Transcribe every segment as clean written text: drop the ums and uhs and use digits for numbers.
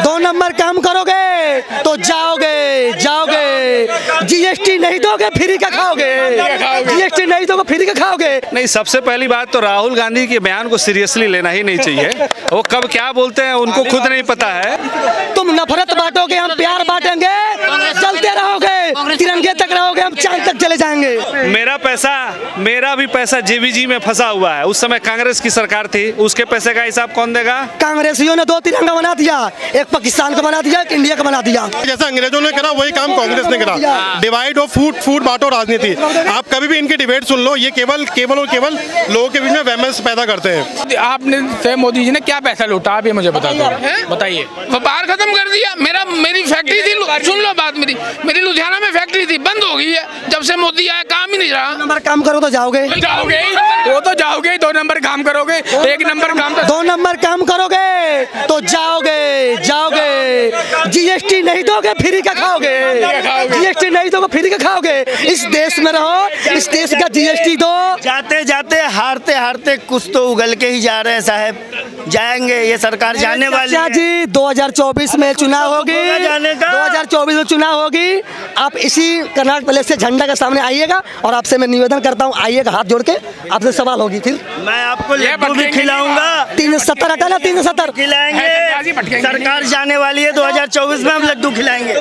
दो नंबर काम करोगे तो जाओगे जाओगे। जीएसटी नहीं दोगे फ्री का खाओगे, जीएसटी नहीं दोगे फ्री का खाओगे। नहीं, सबसे पहली बात तो राहुल गांधी के बयान को सीरियसली लेना ही नहीं चाहिए। वो कब क्या बोलते हैं उनको खुद नहीं पता है। तुम नफरत बांटोगे, हम प्यार बांटेंगे। चलते रहोगे, तिरंगे तक रहोगे, हम चांद तक चले जाएंगे। मेरा भी पैसा जेबीजी में फंसा हुआ है। उस समय कांग्रेस की सरकार थी, उसके पैसे का हिसाब कौन देगा? कांग्रेसियों ने दो तिरंगा बना दिया, एक पाकिस्तान का बना दिया, एक इंडिया का बना दिया। जैसा अंग्रेजों ने करा वही काम कांग्रेस ने करा। डिवाइड हो, फूट बांटो राजनीति। आप कभी भी इनकी डिबेट सुन लो, ये केवल और केवल लोगों के बीच में वैमनस पैदा करते हैं। आपने मोदी जी ने क्या पैसा लूटा, आप ये मुझे बता दो, बताइए। व्यापार खत्म कर दिया। मेरी फैक्ट्री थी, सुन लो बात, मेरी लुधियाना में फैक्ट्री थी, बंद हो गई है। जब से मोदी आया काम ही नहीं रहा। नंबर काम करो तो जाओगे, वो तो जाओगे। दो नंबर काम करोगे, एक नंबर काम, दो नंबर काम करोगे तो जाओगे जाओगे। जीएसटी नहीं दोगे फ्री का खाओगे, जीएसटी नहीं दोगे फ्री का खाओगे। इस देश में रहो, इस देश का जीएसटी दो। जाते जाते हारते हारते कुछ तो उगल के ही जा रहे हैं साहब, जाएंगे। ये सरकार जाने वाली है जी। 2024 में चुनाव होगी, 2024 में चुनाव होगी। आप इसी कर्नाटक पैलेस से झंडा के सामने आइएगा और आपसे मैं निवेदन करता हूँ, आइएगा हाथ जोड़ के, आपसे सवाल होगी। फिर मैं आपको लड्डू भी खिलाऊंगा। 370 रखा ना, 370 खिलाएंगे। सरकार जाने वाली है 2024 में, हम लड्डू खिलाएंगे।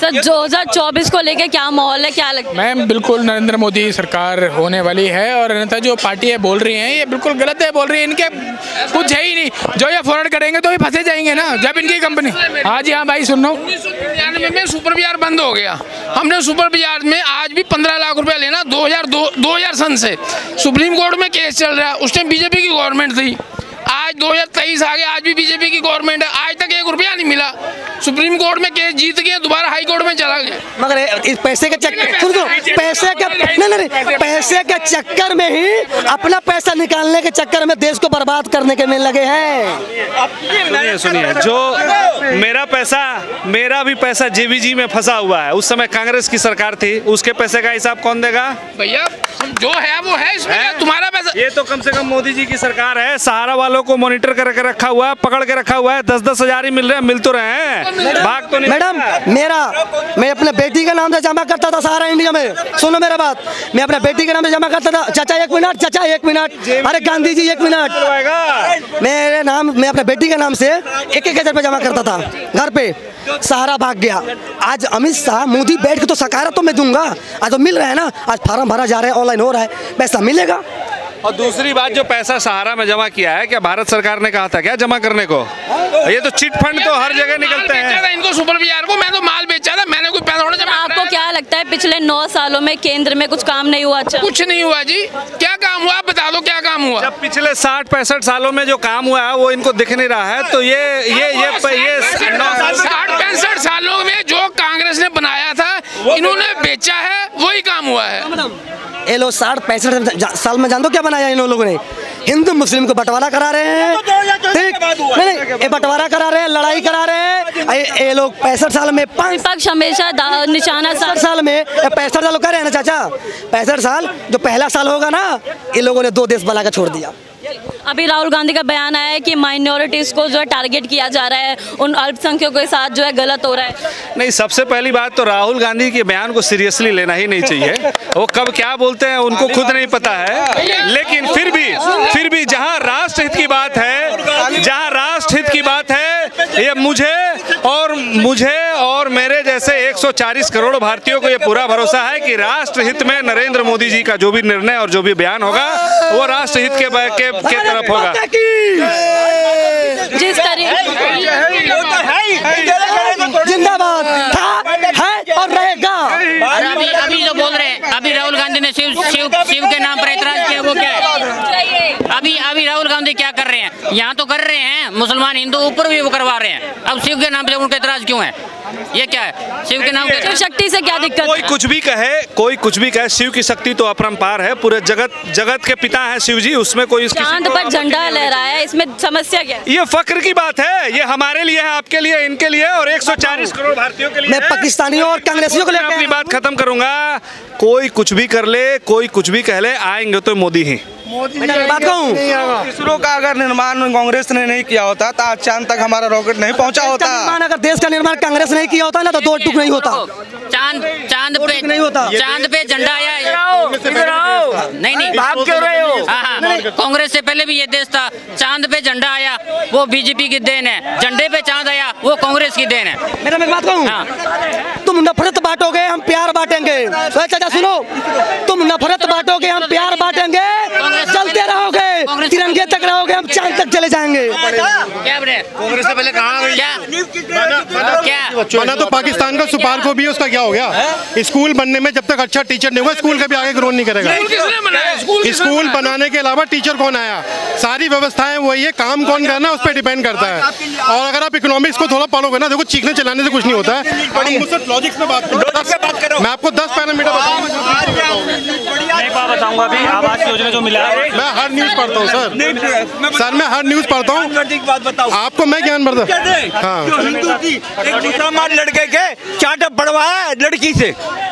सर, 2024 को लेके क्या माहौल है, क्या लगता है? मैम, बिल्कुल नरेंद्र मोदी सरकार होने वाली है और नेता जो पार्टी है बोल रही है ये बिल्कुल गलत है बोल रही है। इनके कुछ है ही नहीं, जो ये फॉरवर्ड करेंगे तो ये फंसे जाएंगे ना। जब इनकी कंपनी, हाँ जी हाँ भाई सुन लो, 1999 में सुपर बाजार बंद हो गया। हमने सुपर बाजार में आज भी 15 लाख रुपया लेना 2002 सन से सुप्रीम कोर्ट में केस चल रहा है। उस टाइम बीजेपी की गवर्नमेंट थी, आज 2023 आ गया, आज भी बीजेपी की गवर्नमेंट है। आज तक 1 रुपया नहीं मिला। सुप्रीम कोर्ट में केस जीत गए, दोबारा हाई कोर्ट में चला गया। मगर इस पैसे के चक्कर, सुन दो, पैसे के चक्कर में ही, अपना पैसा निकालने के चक्कर में देश को बर्बाद करने के में लगे हैं। सुनिए, जो मेरा भी पैसा जेबीजी में फंसा हुआ है। उस समय कांग्रेस की सरकार थी, उसके पैसे का हिसाब कौन देगा? भैया, जो है वो है, इसमें तुम्हारा पैसा। ये तो कम से कम मोदी जी की सरकार है, सहारा वालों को मॉनिटर करके रखा हुआ है, पकड़ के रखा हुआ है। 10-10 हज़ार ही मिल रहे हैं, मिल तो रहे हैं। भाग तो नहीं। मैडम, मैं अपने बेटी के नाम से जमा करता था सहारा इंडिया में। सुनो मेरा बात, मैं अपने बेटी के नाम से जमा करता था। चाचा 1 मिनट, चाचा 1 मिनट, अरे गांधी जी 1 मिनट। मेरे नाम, मैं अपने बेटी के नाम से 1-1 हज़ार जमा करता था घर पे। सहारा भाग गया। आज अमित शाह मोदी बैठ के तो सकारा तो मैं दूंगा, आज तो मिल रहा है ना। आज फार्म भरा जा रहा है, ऑनलाइन हो रहा है, पैसा मिलेगा। और दूसरी बात, जो पैसा सहारा में जमा किया है, क्या भारत सरकार ने कहा था क्या जमा करने को? ये तो चिट फंड तो हर जगह निकलते हैं। इनको सुपर बाजार को, मैं तो माल बेचा था, मैंने कोई पैसा थोड़ा जमा। आपको क्या लगता है पिछले 9 सालों में केंद्र में कुछ काम नहीं हुआ? अच्छा, कुछ नहीं हुआ जी। क्या काम हुआ, आप बता दो, क्या काम हुआ? जब पिछले 60-65 सालों में जो काम हुआ है वो इनको दिख नहीं रहा है। तो ये 60-65 सालों में जो कांग्रेस ने बनाया था, इन्होंने बेचा है, वही काम हुआ है। ये लोग 60-65 साल में जान दो क्या बनाया इन लोगों ने? हिंदू मुस्लिम को बंटवारा करा रहे हैं, ठीक? बंटवारा करा रहे हैं, लड़ाई करा रहे हैं। ये लोग 65 साल में विपक्ष हमेशा निशाना। 65 साल में 65 साल कह रहे हैं ना चाचा, 65 साल जो पहला साल होगा ना, इन लोगों ने 2 देश बना के छोड़ दिया। अभी राहुल गांधी का बयान आया है कि माइनॉरिटीज़ को जो है टारगेट किया जा रहा है, उन अल्पसंख्यकों के साथ जो है गलत हो रहा है। नहीं, सबसे पहली बात तो राहुल गांधी के बयान को सीरियसली लेना ही नहीं चाहिए। वो कब क्या बोलते हैं उनको खुद नहीं पता है। लेकिन फिर भी जहाँ राष्ट्रहित की बात है, जहाँ राष्ट्रहित की बात है, ये मुझे और मेरे जैसे 140 करोड़ भारतीयों को ये पूरा भरोसा है कि राष्ट्रहित में नरेंद्र मोदी जी का जो भी निर्णय और जो भी बयान होगा वो राष्ट्रहित के तरफ होगा। जिस तरीके जिंदाबाद था, है और रहेगा। अभी जो बोल रहे हैं, अभी राहुल गांधी ने शिव के नाम पर ऐतराज किया, वो क्या है? अभी राहुल गांधी क्या कर रहे हैं? यहाँ तो कर रहे हैं, मुसलमान हिंदू ऊपर भी वो करवा रहे हैं। अब शिव के नाम पे उनका ऐतराज क्यों है? ये क्या है? शिव के नाम पे शक्ति से क्या दिक्कत? कोई कुछ भी कहे, शिव की शक्ति तो अपरंपार है। पूरे जगत के पिता है शिव जी, उसमें कोई चांद पर झंडा लहरा है, इसमें समस्या क्या है? ये फक्र की बात है, ये हमारे लिए है, आपके लिए, इनके लिए और 140 करोड़ भारतीयों के लिए। मैं पाकिस्तानियों और कांग्रेसियों के लिए अपनी बात खत्म करूंगा। कोई कुछ भी कर ले, कोई कुछ भी कह ले, आएंगे तो मोदी ही। बात कहूँ, इसरो का अगर निर्माण कांग्रेस ने नहीं किया होता तो आज चांद तक हमारा रॉकेट नहीं पहुंचा होता। अगर देश का निर्माण कांग्रेस नहीं किया होता ना तो दो टुक नहीं होता, चांद पे झंडा आया। नहीं भाग क्यों रहे हो? कांग्रेस से पहले भी ये देश था, चांद पे झंडा आया वो बीजेपी की देन है, झंडे पे चांद आया वो कांग्रेस की देन है। मेरा बात कहूँ, तुम नफरत बांटोगे हम प्यार बांटेंगे। चाचा सुनो, तुम नफरत बांटोगे हम प्यार बांटेंगे, चलते रहोगे तिरंगे तक रहोगे हम चांद तक चले जाएंगे। क्या कांग्रेस से पहले कहा तो पाकिस्तान का सुपार को भी उसका क्या हो गया? स्कूल बनने में जब तक अच्छा टीचर नहीं होगा स्कूल कभी आगे ग्रोथ नहीं करेगा। स्कूल बनाने के अलावा टीचर कौन आया? सारी व्यवस्थाएं वही है, काम कौन करना उस पर डिपेंड करता है। और अगर आप इकोनॉमिक्स को थोड़ा पालोगे ना, देखो चीखने चलाने से कुछ नहीं होता है। लॉजिक्स में बात करो, मैं आपको 10 पैरामीटर बताऊंगा। अभी आवास योजना जो मिला है, मैं हर न्यूज पढ़ता हूँ सर, मैं हर न्यूज पढ़ता हूँ, आपको मैं ज्ञान बढ़वाया लड़की से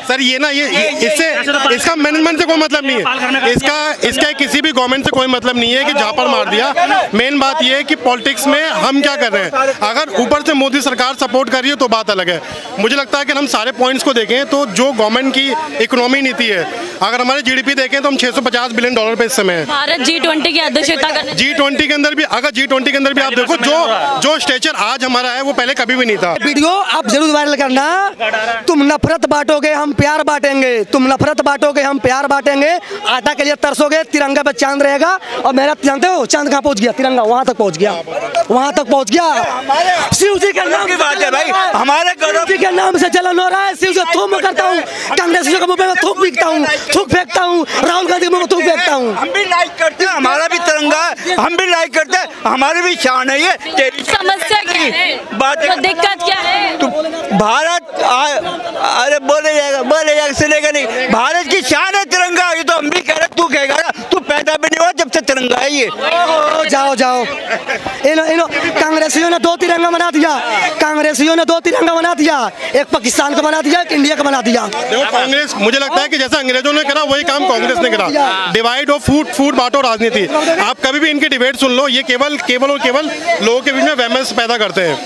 सर। ये ना ये इससे इसका मैनेजमेंट से कोई मतलब नहीं है, इसका किसी भी गवर्नमेंट से कोई मतलब नहीं है कि झापड़ मार दिया। मेन बात ये है कि पॉलिटिक्स में हम क्या कर रहे हैं। अगर ऊपर से मोदी सरकार सपोर्ट कर रही है तो बात अलग है। मुझे लगता है कि हम सारे पॉइंट्स को देखें तो जो गवर्नमेंट की इकोनॉमी नीति है, अगर हमारे जीडीपी देखें तो हम $650 बिलियन पे इस समय है। भारत G20 की अध्यक्षता करने, G20 के अंदर भी अगर G20 के अंदर भी आप देखो जो स्टेचर आज हमारा है वो पहले कभी भी नहीं था। वीडियो आप जरूर वायरल करना। तुम नफरत बांटोगे हम प्यार बांटेंगे, तुम नफरत बांटोगे हम प्यार बांटेंगे, आटा के लिए तरसोगे तिरंगा पे चांद रहेगा। और मेरा जानते हो चांद कहाँ पहुँच गया? तिरंगा वहाँ तक पहुँच गया, वहाँ तक पहुँच गया। शिव जी के नाम की बात है भाई, हमारे गौरव जी के नाम से जलन हो रहा है। शिव से थूम करता हूँ, कांग्रेस के मुँह पे थूक फेंकता हूँ, राहुल गांधी के मुँह पे थूक फेंकता हूँ। हम भी लाइक करते हैं, हमारा भी तिरंगा है, हम भी लाइक करते हैं, हमारी भी शान है। ये समस्या क्या है, बात दिक्कत क्या है? भारत अरे बोले जाएगा सुनेगा नहीं, भारत की शान है तिरंगा। ये तो हम भी कह रहे, तू कहेगा तू पैदा भी नहीं हुआ जब से तिरंगा है। ये जाओ इनो कांग्रेसियों ने दो तिरंगा बना दिया, कांग्रेसियों ने दो तिरंगा बना दिया, एक पाकिस्तान का बना दिया, एक इंडिया का बना दिया। देखो कांग्रेस, मुझे लगता है कि जैसा अंग्रेजों ने करा वही काम कांग्रेस ने करा। डिवाइड हो, फूट बांटो राजनीति। आप कभी भी इनकी डिबेट सुन लो, ये केवल और केवल लोगों के बीच में वहमस पैदा करते हैं।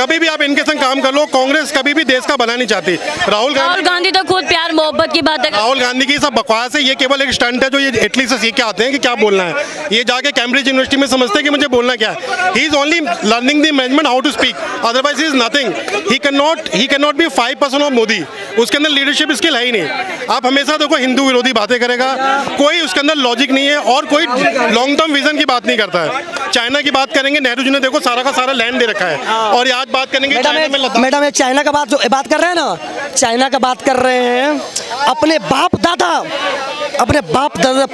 कभी भी आप इनके संग काम कर लो, कांग्रेस कभी भी देश का भला नहीं चाहती। राहुल गांधी तो खुद प्यार मोहब्बत की बात है। राहुल गांधी की सब बकवास है, ये केवल एक स्टंट है जो ये इटली से सीख के आते हैं कि क्या बोलना है। ये जाके कैम्ब्रिज यूनिवर्सिटी में समझते हैं कि मुझे बोलना क्या है। He is only learning the management how to speak, otherwise he is nothing. He can not be 5% of Modi, उसके अंदर लीडरशिप स्किल है ही नहीं। आप हमेशा देखो हिंदू विरोधी बातें करेगा, कोई उसके अंदर लॉजिक नहीं है और कोई लॉन्ग टर्म विजन की बात नहीं करता है। चाइना की बात करेंगे, नेहरू जी ने देखो सारा का सारा लैंड दे रखा है, और आज बात करेंगे मैडम चाइना का बात कर रहे हैं ना, चाइना का बात कर रहे हैं। अपने बाप दादा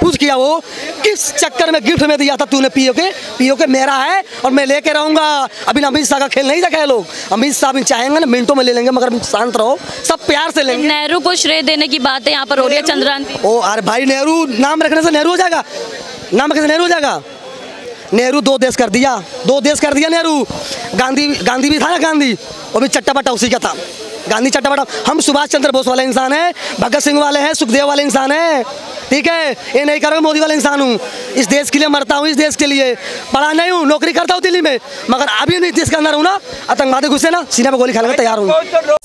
पूछ किया वो किस चक्कर में गिफ्ट में दिया था तूने? पीओके मेरा है और मैं लेके रहूंगा। अभी अमित शाह का खेल नहीं देखा है लोग, अमित शाह भी चाहेंगे ना मिनटों में ले लेंगे, मगर शांत रहो, सब प्यार से लेंगे। नेहरू को श्रेय देने की बात है यहाँ पर हो रही है, चंद्रांति। ओ अरे भाई नेहरू नाम रखने से नेहरू हो जाएगा, नाम रखने से नेहरू हो जाएगा। नेहरू दो देश कर दिया नेहरू। गांधी भी था ना, गांधी वो भी चट्टापटा उसी का था, गांधी चट्टापटा। हम सुभाष चंद्र बोस वाले इंसान हैं, भगत सिंह वाले हैं, सुखदेव वाले इंसान हैं, ठीक है। ये नहीं करोगे मोदी वाला इंसान हूँ, इस देश के लिए मरता हूँ, इस देश के लिए पढ़ा नहीं हूँ, नौकरी करता हूँ दिल्ली में, मगर अभी नहीं देश के अंदर हूँ ना, आतंकवादी घुसे ना सीने पर गोली खाने को तैयार हूँ।